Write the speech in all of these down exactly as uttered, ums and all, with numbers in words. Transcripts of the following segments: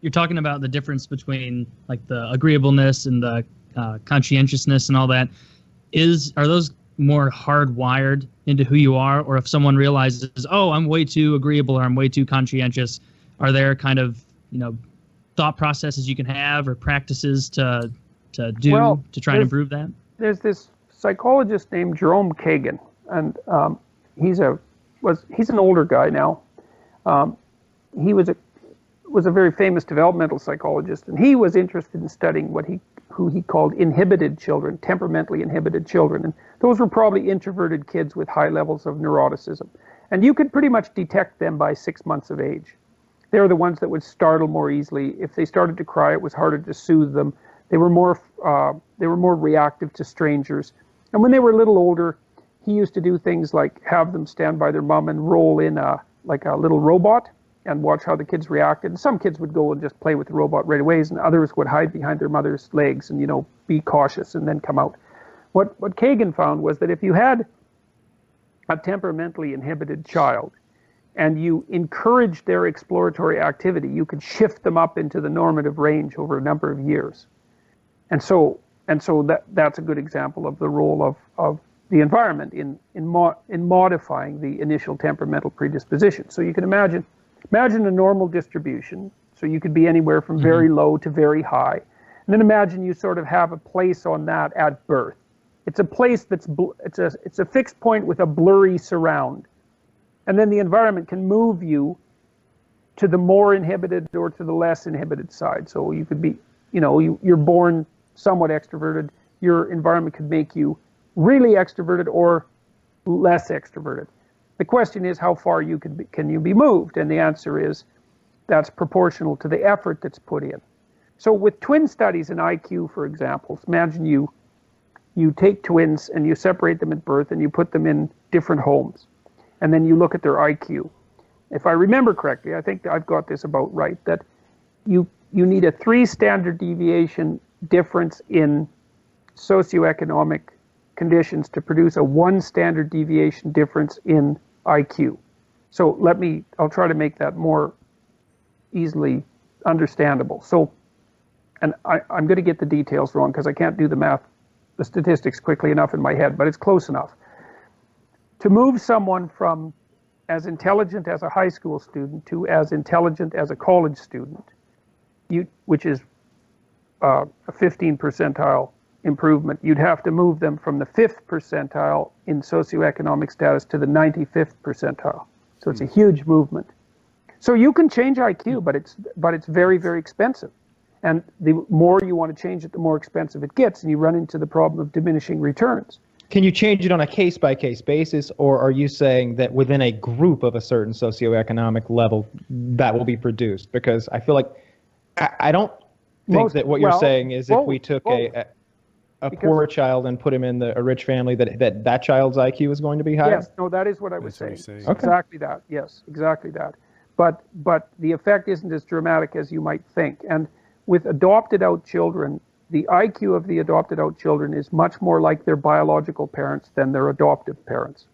you're talking about the difference between like the agreeableness and the uh, conscientiousness and all that. Is, are those more hardwired into who you are? Or if someone realizes, oh, I'm way too agreeable or I'm way too conscientious, are there kind of, you know, thought processes you can have or practices to to do well, to try and improve that? There's this psychologist named Jerome Kagan, and um, he's a was he's an older guy now. Um, he was a was a very famous developmental psychologist, and he was interested in studying what he who he called inhibited children, temperamentally inhibited children, and those were probably introverted kids with high levels of neuroticism, and you could pretty much detect them by six months of age. They're the ones that would startle more easily. If they started to cry, it was harder to soothe them. They were more uh, they were more reactive to strangers. And when they were a little older, he used to do things like have them stand by their mom and roll in a like a little robot and watch how the kids reacted. And some kids would go and just play with the robot right away, and others would hide behind their mother's legs and, you know, be cautious and then come out. What what Kagan found was that if you had a temperamentally inhibited child, and you encourage their exploratory activity, you could shift them up into the normative range over a number of years. And so, and so that, that's a good example of the role of, of the environment in, in, mo in modifying the initial temperamental predisposition. So you can imagine, imagine a normal distribution. So you could be anywhere from very mm-hmm. low to very high. And then imagine you sort of have a place on that at birth. It's a place that's, bl it's, a, it's a fixed point with a blurry surround. And then the environment can move you to the more inhibited or to the less inhibited side. So you could be, you know, you, you're born somewhat extroverted. Your environment could make you really extroverted or less extroverted. The question is, how far you can be, can you be moved? And the answer is, that's proportional to the effort that's put in. So with twin studies in I Q, for example, imagine you, you take twins and you separate them at birth and you put them in different homes. And then you look at their I Q. If I remember correctly, I think I've got this about right, that you you need a three standard deviation difference in socioeconomic conditions to produce a one standard deviation difference in I Q. So let me, I'll try to make that more easily understandable. So, and I, I'm going to get the details wrong because I can't do the math, the statistics quickly enough in my head, but it's close enough. To move someone from as intelligent as a high school student to as intelligent as a college student, you, which is uh, a fifteen percentile improvement, you'd have to move them from the fifth percentile in socioeconomic status to the ninety-fifth percentile. So it's a huge movement. So you can change I Q, but it's, but it's very, very expensive. And the more you want to change it, the more expensive it gets, and you run into the problem of diminishing returns. Can you change it on a case-by-case basis, or are you saying that within a group of a certain socioeconomic level that will be produced? Because I feel like I, I don't think Most, that what you're well, saying is both, if we took both. a a, a poorer child and put him in the, a rich family, that, that that child's I Q is going to be higher? Yes, no, that is what I was saying. saying. Okay. Exactly that, yes, exactly that. But, but the effect isn't as dramatic as you might think. And with adopted-out children, the I Q of the adopted out children is much more like their biological parents than their adoptive parents.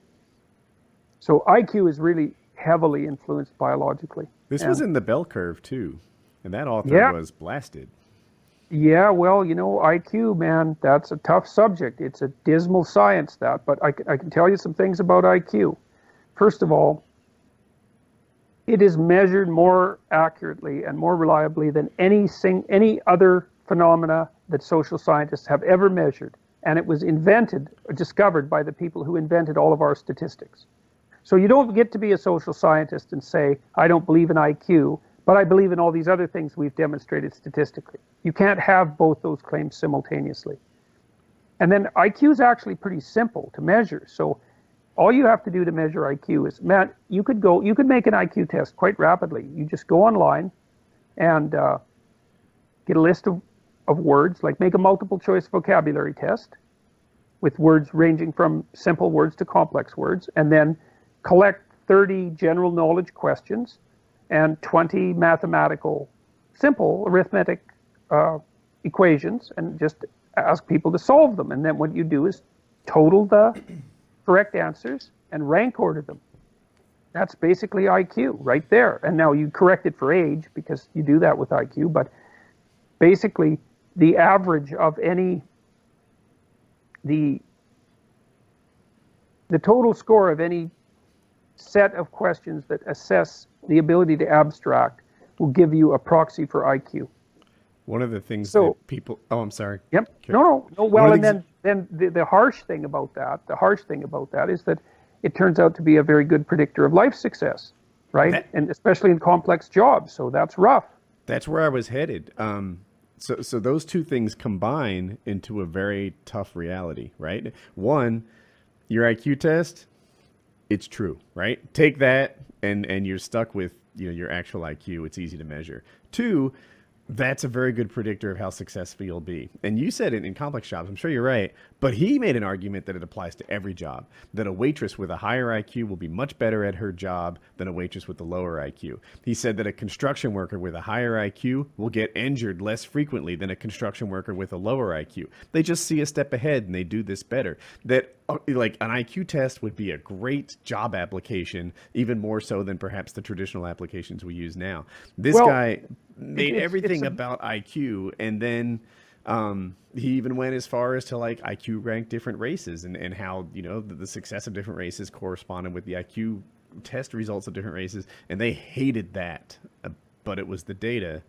So I Q is really heavily influenced biologically. This and was in The Bell Curve too, and that author yeah. was blasted. Yeah, well, you know, I Q, man, that's a tough subject. It's a dismal science, that, but I, I can tell you some things about I Q. First of all, it is measured more accurately and more reliably than any, sing, any other phenomena that social scientists have ever measured, and it was invented or discovered by the people who invented all of our statistics. So you don't get to be a social scientist and say, I don't believe in I Q, but I believe in all these other things we've demonstrated statistically. You can't have both those claims simultaneously. And then I Q is actually pretty simple to measure. So all you have to do to measure I Q is, Matt, you could go, you could make an I Q test quite rapidly. You just go online and uh, get a list of of words, like make a multiple choice vocabulary test with words ranging from simple words to complex words, and then collect thirty general knowledge questions and twenty mathematical, simple arithmetic uh, equations, and just ask people to solve them. And then what you do is total the correct answers and rank order them. That's basically I Q right there. And now you correct it for age, because you do that with I Q, but basically the average of any, the, the total score of any set of questions that assess the ability to abstract will give you a proxy for I Q. One of the things so, that people, oh, I'm sorry. Yep. Okay. No, no, no. Well, and then, then the, the harsh thing about that, the harsh thing about that is that it turns out to be a very good predictor of life success, right? That, and especially in complex jobs. So that's rough. That's where I was headed. Um, so, so those two things combine into a very tough reality, right? One, your I Q test, it's true, right? Take that and, and you're stuck with, you know, your actual I Q. It's easy to measure. Two, that's a very good predictor of how successful you'll be. And you said it in complex jobs. I'm sure you're right. But he made an argument that it applies to every job, that a waitress with a higher I Q will be much better at her job than a waitress with a lower I Q. He said that a construction worker with a higher I Q will get injured less frequently than a construction worker with a lower I Q. They just see a step ahead and they do this better. That like an I Q test would be a great job application, even more so than perhaps the traditional applications we use now. This well, guy made it's, everything it's a, about I Q, and then um, he even went as far as to like I Q rank different races and, and how, you know, the, the success of different races corresponded with the I Q test results of different races. And they hated that, uh, but it was the data.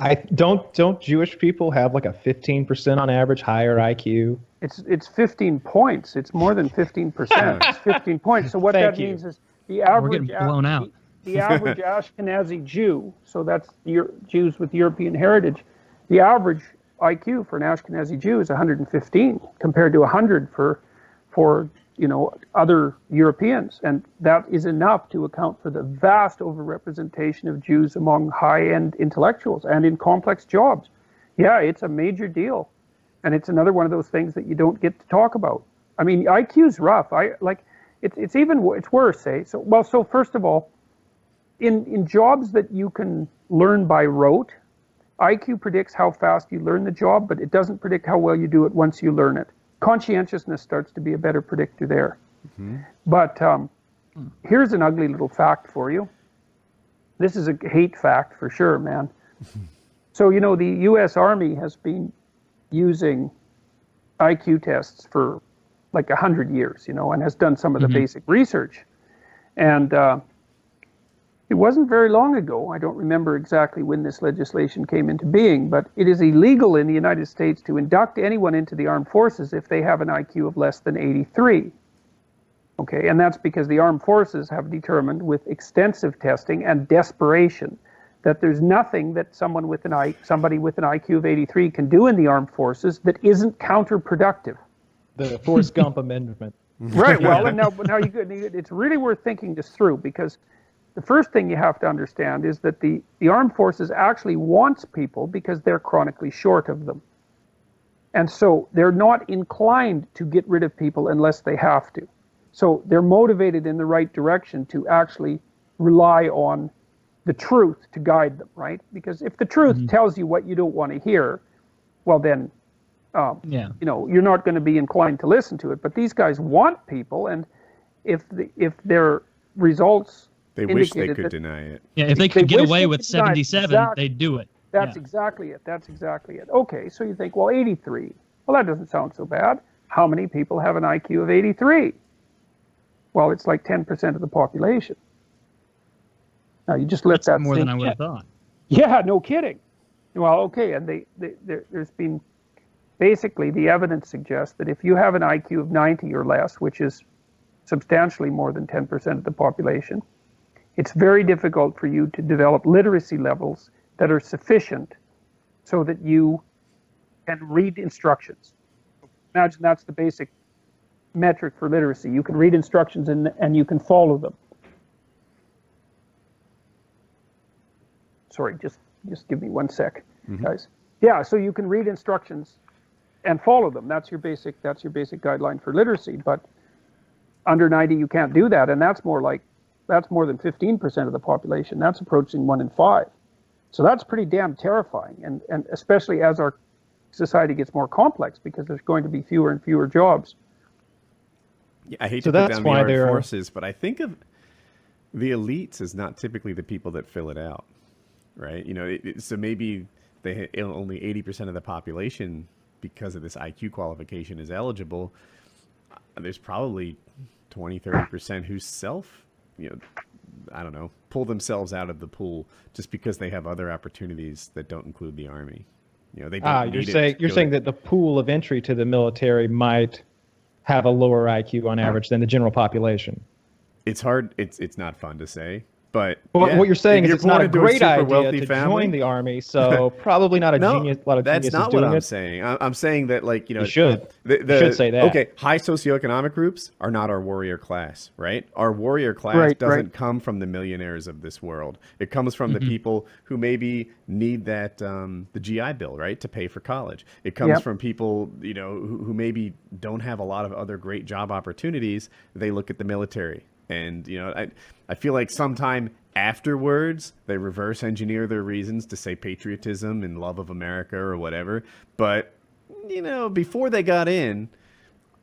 I don't, don't Jewish people have like a fifteen percent on average higher I Q? It's, it's fifteen points. It's more than fifteen percent. It's fifteen points. So what that you. means is the average, we're getting blown out. The average Ashkenazi Jew, so that's Jews with European heritage, the average I Q for an Ashkenazi Jew is one hundred fifteen compared to one hundred for, for you know, other Europeans. And that is enough to account for the vast overrepresentation of Jews among high-end intellectuals and in complex jobs. Yeah, it's a major deal. And it's another one of those things that you don't get to talk about. I mean, I Q's rough. I, like, it, it's even it's worse, say. So, well, so first of all, In, in jobs that you can learn by rote, I Q predicts how fast you learn the job, but it doesn't predict how well you do it once you learn it. Conscientiousness starts to be a better predictor there. Mm-hmm. But um, here's an ugly little fact for you. This is a hate fact for sure, man. So, you know, the U S Army has been using I Q tests for like a hundred years, you know, and has done some of the mm-hmm. basic research. And Uh, It wasn't very long ago, I don't remember exactly when this legislation came into being, but it is illegal in the United States to induct anyone into the armed forces if they have an I Q of less than eighty-three. Okay, and that's because the armed forces have determined with extensive testing and desperation that there's nothing that someone with an I, somebody with an I Q of eighty-three can do in the armed forces that isn't counterproductive. The Forrest Gump amendment. Right, well, and now, now you, it's really worth thinking this through, because the first thing you have to understand is that the, the armed forces actually wants people because they're chronically short of them. And so they're not inclined to get rid of people unless they have to. So they're motivated in the right direction to actually rely on the truth to guide them, right? Because if the truth mm-hmm. tells you what you don't want to hear, well then, um, yeah. you know, you're not going to be inclined to listen to it. But these guys want people, and if the, if their results They wish they could that, deny it. Yeah, if they could they get away with seventy-seven, exactly. they'd do it. That's yeah. exactly it. That's exactly it. Okay, so you think, well, eighty-three. Well, that doesn't sound so bad. How many people have an I Q of eighty-three? Well, it's like ten percent of the population. Now, you just let that's that more than I would have thought. Yeah, no kidding. Well, okay, and they, they, there, there's been basically the evidence suggests that if you have an I Q of ninety or less, which is substantially more than ten percent of the population, it's very difficult for you to develop literacy levels that are sufficient so that you can read instructions. Imagine that's the basic metric for literacy. You can read instructions and, and you can follow them. Sorry, just, just give me one sec, mm-hmm. guys. Yeah, so you can read instructions and follow them. That's your basic, that's your basic guideline for literacy, but under ninety you can't do that, and that's more like that's more than fifteen percent of the population. That's approaching one in five. So that's pretty damn terrifying, and, and especially as our society gets more complex, because there's going to be fewer and fewer jobs. Yeah, I hate so to put down the armed forces, but I think of the elites is not typically the people that fill it out, right? You know, it, it, so maybe they only eighty percent of the population, because of this I Q qualification, is eligible. There's probably twenty, thirty percent who self, you know, I don't know, pull themselves out of the pool just because they have other opportunities that don't include the army. You know, they don't ah, you're saying you're saying that the pool of entry to the military might have a lower I Q on average than the general population. It's hard. It's it's not fun to say, but well, yeah, what you're saying is you're it's not a great a idea to family. Join the army. So probably not a no, genius. A lot of that's not what I'm it. saying. I'm saying that, like, you know, you should the, the, you should say that. Okay, high socioeconomic groups are not our warrior class, right? Our warrior class right, doesn't right. come from the millionaires of this world. It comes from mm-hmm. the people who maybe need that um, the G I Bill, right, to pay for college. It comes yep. from people, you know, who, who maybe don't have a lot of other great job opportunities. They look at the military. And, you know, I, I feel like sometime afterwards, they reverse engineer their reasons to say patriotism and love of America or whatever. But, you know, before they got in,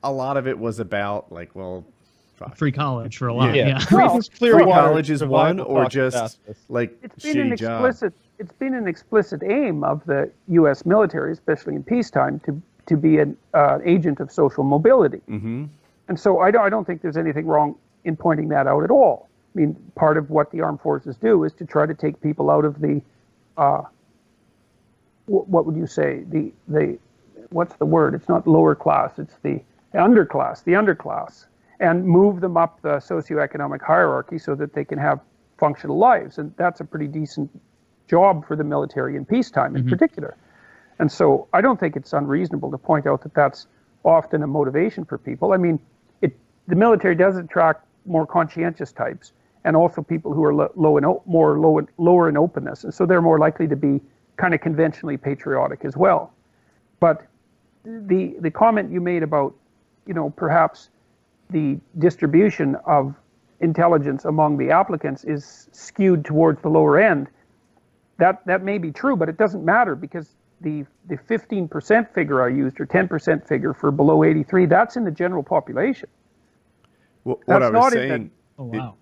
a lot of it was about, like, well, fuck. Free college for a lot. Yeah. yeah. Well, free water, college is one or just, like, it's been an explicit, it's been an explicit aim of the U S military, especially in peacetime, to, to be an uh, agent of social mobility. Mm-hmm. And so I don't, I don't think there's anything wrong in pointing that out at all. I mean, part of what the armed forces do is to try to take people out of the, uh, w what would you say, the, the, what's the word? It's not lower class, it's the underclass, the underclass, and move them up the socioeconomic hierarchy so that they can have functional lives. And that's a pretty decent job for the military in peacetime in mm-hmm. particular. And so I don't think it's unreasonable to point out that that's often a motivation for people. I mean, it the military does attract more conscientious types, and also people who are lo low and more low and lower in openness, and so they're more likely to be kind of conventionally patriotic as well. But the the comment you made about, you know, perhaps the distribution of intelligence among the applicants is skewed towards the lower end, that that may be true, but it doesn't matter, because the the fifteen percent figure I used, or ten percent figure for below eighty-three, that's in the general population. Well, that's what I was saying. The, oh, wow.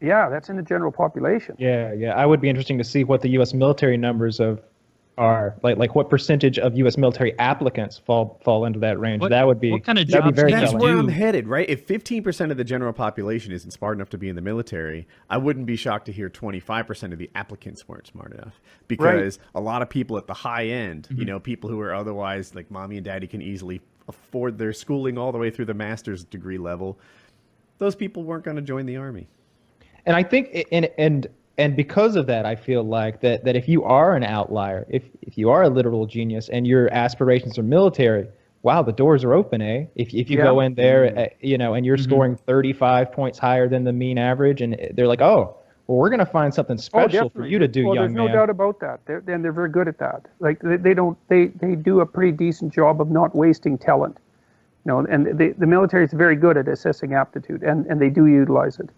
It, yeah, that's in the general population. Yeah, yeah. I would be interesting to see what the U S military numbers of are. Like, like what percentage of U S military applicants fall fall into that range. What, that would be. What kind of jobs? Very that's telling. Where I'm headed, right? If fifteen percent of the general population isn't smart enough to be in the military, I wouldn't be shocked to hear twenty-five percent of the applicants weren't smart enough, because right. a lot of people at the high end, mm-hmm. you know, people who are otherwise like mommy and daddy can easily afford their schooling all the way through the master's degree level. Those people weren't going to join the army. And I think, and and and because of that, I feel like that that if you are an outlier, if if you are a literal genius and your aspirations are military, wow, the doors are open, eh? If if you yeah. go in there, mm-hmm. uh, you know, and you're mm-hmm. scoring thirty-five points higher than the mean average, and they're like, oh, well, we're going to find something special oh, for you to do, well, young man. Well, there's no doubt about that. They're, and they're very good at that. Like they, they don't, they they do a pretty decent job of not wasting talent. No, and the, the military is very good at assessing aptitude, and, and they do utilize it.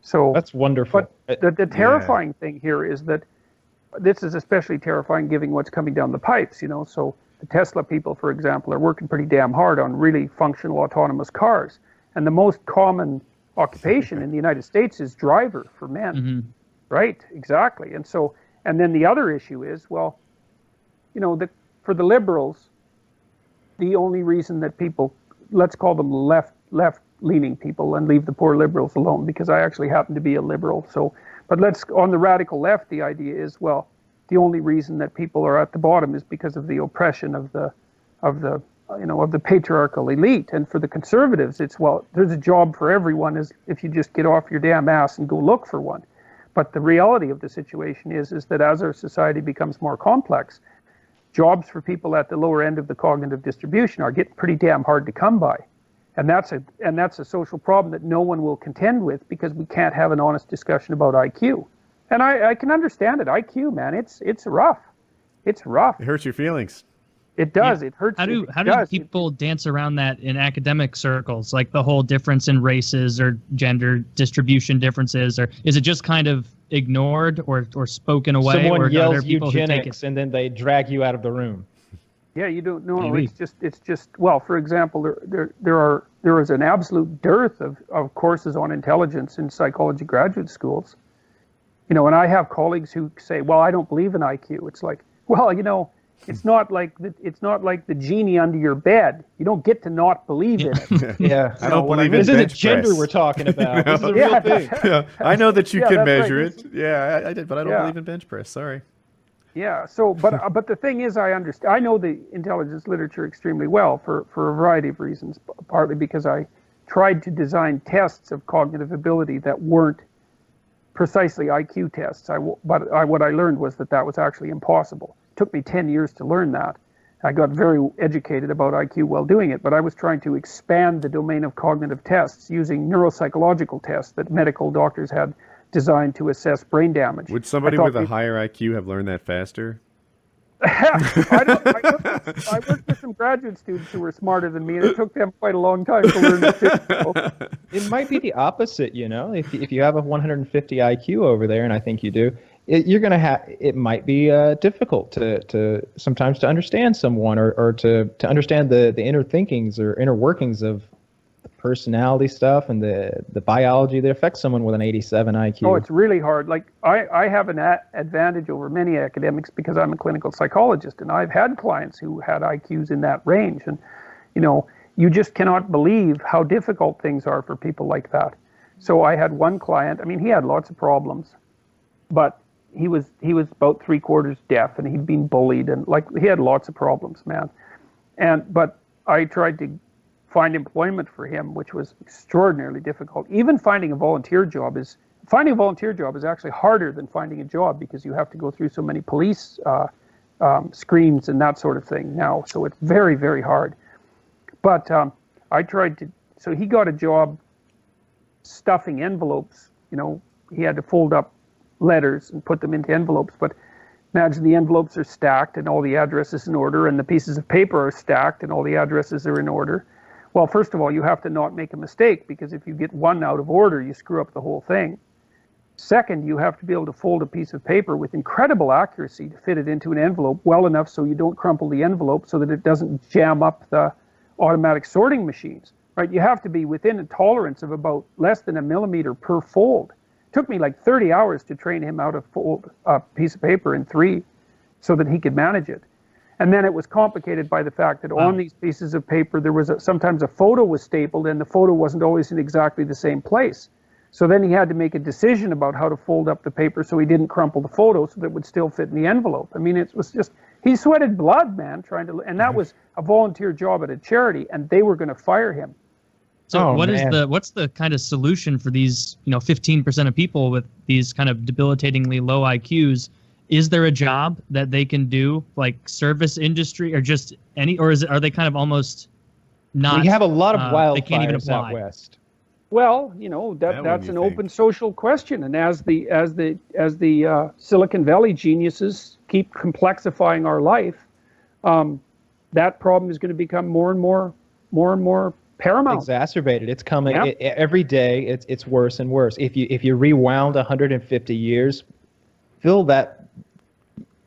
So that's wonderful. But the, the terrifying yeah. thing here is that this is especially terrifying given what's coming down the pipes, you know. So the Tesla people, for example, are working pretty damn hard on really functional autonomous cars. And the most common occupation in the United States is driver for men. Mm-hmm. Right, exactly. And so, and then the other issue is, well, you know, the, for the liberals, the only reason that people, let's call them left, left-leaning people, and leave the poor liberals alone, because I actually happen to be a liberal. So, but let's, on the radical left, the idea is, well, the only reason that people are at the bottom is because of the oppression of the, of the, you know, of the patriarchal elite. And for the conservatives, it's, well, there's a job for everyone, is if you just get off your damn ass and go look for one. But the reality of the situation is, is that as our society becomes more complex, jobs for people at the lower end of the cognitive distribution are getting pretty damn hard to come by. And that's a and that's a social problem that no one will contend with, because we can't have an honest discussion about I Q. And I, I can understand it. I Q, man, it's it's rough. It's rough. It hurts your feelings. It does. Yeah. It hurts. How do how do people dance around that in academic circles, like the whole difference in races or gender distribution differences, or is it just kind of ignored or or spoken away? Someone or yells eugenics, and then they drag you out of the room. Yeah, you don't know. It's just it's just well, for example, there there there are there is an absolute dearth of, of courses on intelligence in psychology graduate schools. You know, and I have colleagues who say, well, I don't believe in I Q. It's like, well, you know, it's not like the, it's not like the genie under your bed. You don't get to not believe in it. Yeah, I don't believe in bench press. This isn't a gender we're talking about. This is a real thing. Yeah, I know that you can measure it. Yeah, I, I did, but I don't believe in bench press. Sorry. Yeah. So, but uh, but the thing is, I understand. I know the intelligence literature extremely well for for a variety of reasons. Partly because I tried to design tests of cognitive ability that weren't precisely I Q tests. I but I, what I learned was that that was actually impossible. Took me ten years to learn that. I got very educated about I Q while doing it, but I was trying to expand the domain of cognitive tests using neuropsychological tests that medical doctors had designed to assess brain damage. Would somebody with a higher I Q have learned that faster? I, don't, I, worked, I worked with some graduate students who were smarter than me, and it took them quite a long time to learn it too. It might be the opposite, you know. If, if you have a one hundred fifty I Q over there, and I think you do, It, you're gonna have. It might be uh, difficult to, to sometimes to understand someone, or, or to to understand the the inner thinkings or inner workings of the personality stuff and the the biology that affects someone with an eighty-seven I Q. Oh, it's really hard. Like I I have an a advantage over many academics because I'm a clinical psychologist, and I've had clients who had I Qs in that range, and you know you just cannot believe how difficult things are for people like that. So I had one client. I mean, he had lots of problems, but he was he was about three quarters deaf, and he'd been bullied, and like he had lots of problems, man. And but I tried to find employment for him, which was extraordinarily difficult. Even finding a volunteer job is finding a volunteer job is actually harder than finding a job, because you have to go through so many police uh, um, screens and that sort of thing now. So it's very very hard. But um, I tried to. So he got a job stuffing envelopes. You know, he had to fold up letters and put them into envelopes, but imagine the envelopes are stacked and all the addresses in order, and the pieces of paper are stacked and all the addresses are in order. Well, first of all, you have to not make a mistake, because if you get one out of order, you screw up the whole thing. Second, you have to be able to fold a piece of paper with incredible accuracy to fit it into an envelope well enough so you don't crumple the envelope, so that it doesn't jam up the automatic sorting machines, right? You have to be within a tolerance of about less than a millimeter per fold. Took me like thirty hours to train him how to fold a piece of paper in three so that he could manage it. And then it was complicated by the fact that wow. on these pieces of paper, there was a, sometimes a photo was stapled, and the photo wasn't always in exactly the same place. So then he had to make a decision about how to fold up the paper so he didn't crumple the photo, so that it would still fit in the envelope. I mean, it was just, he sweated blood, man, trying to, and that was a volunteer job at a charity, and they were going to fire him. So oh, what man. is the what's the kind of solution for these, you know, fifteen percent of people with these kind of debilitatingly low I Qs? Is there a job that they can do, like service industry, or just any, or is it, are they kind of almost not? We have a lot of wildfires uh, they can't even apply. Out west. Well, you know that, that that's an think. open social question, and as the as the as the uh, Silicon Valley geniuses keep complexifying our life, um, that problem is going to become more and more more and more. Paramount. Exacerbated. It's coming yeah. it, every day. It's it's worse and worse. If you if you rewound one hundred fifty years, fill that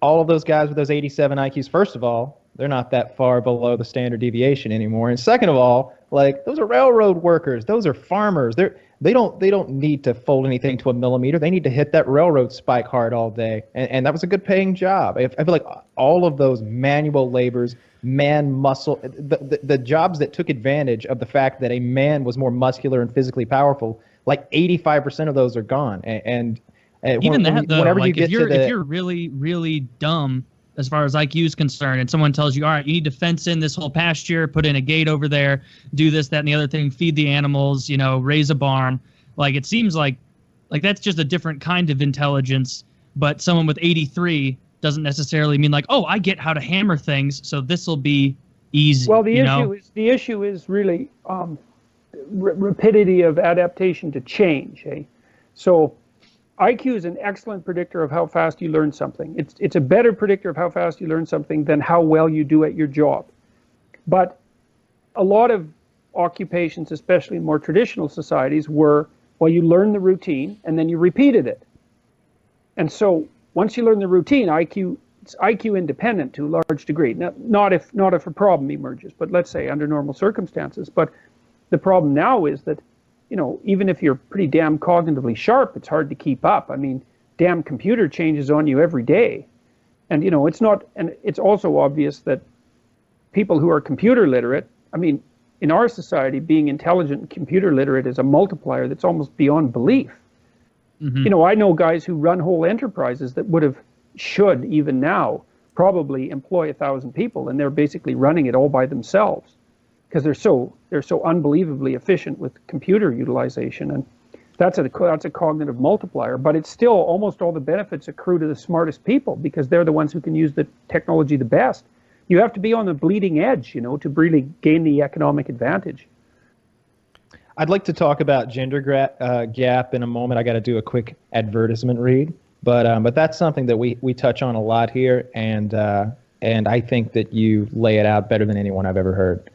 all of those guys with those eighty-seven I Qs. First of all, they're not that far below the standard deviation anymore. And second of all, like those are railroad workers. Those are farmers. They're they don't they don't need to fold anything to a millimeter. They need to hit that railroad spike hard all day. And and that was a good paying job. I, I feel like all of those manual labors. man muscle the, the the jobs that took advantage of the fact that a man was more muscular and physically powerful, like eighty-five percent of those are gone. And, and even when, that though, whenever like you get if you're to the, if you're really really dumb as far as I Q is concerned, and someone tells you, all right, you need to fence in this whole pasture, put in a gate over there, do this, that, and the other thing, feed the animals, you know, raise a barn, like it seems like like that's just a different kind of intelligence. But someone with eighty-three doesn't necessarily mean like, oh, I get how to hammer things, so this will be easy. Well, the you issue know? is the issue is really um, rapidity of adaptation to change. Eh? So, I Q is an excellent predictor of how fast you learn something. It's it's a better predictor of how fast you learn something than how well you do at your job. But a lot of occupations, especially in more traditional societies, were well, you learn the routine and then you repeated it, and so. Once you learn the routine, I Q, it's I Q independent to a large degree. Now, not if not if a problem emerges, but let's say under normal circumstances. But The problem now is that, you know, even if you're pretty damn cognitively sharp, it's hard to keep up. I mean, damn computer changes on you every day. And, you know, it's not, and it's also obvious that people who are computer literate, I mean, in our society, being intelligent and computer literate is a multiplier that's almost beyond belief. Mm-hmm. You know, I know guys who run whole enterprises that would have, should even now, probably employ a thousand people, and they're basically running it all by themselves because they're so they're so unbelievably efficient with computer utilization, and that's a that's a cognitive multiplier. But it's still almost all the benefits accrue to the smartest people because they're the ones who can use the technology the best. You have to be on the bleeding edge, you know, to really gain the economic advantage. I'd like to talk about gender gra uh, gap in a moment. I got to do a quick advertisement read. But um, but that's something that we we touch on a lot here, and uh, and I think that you lay it out better than anyone I've ever heard.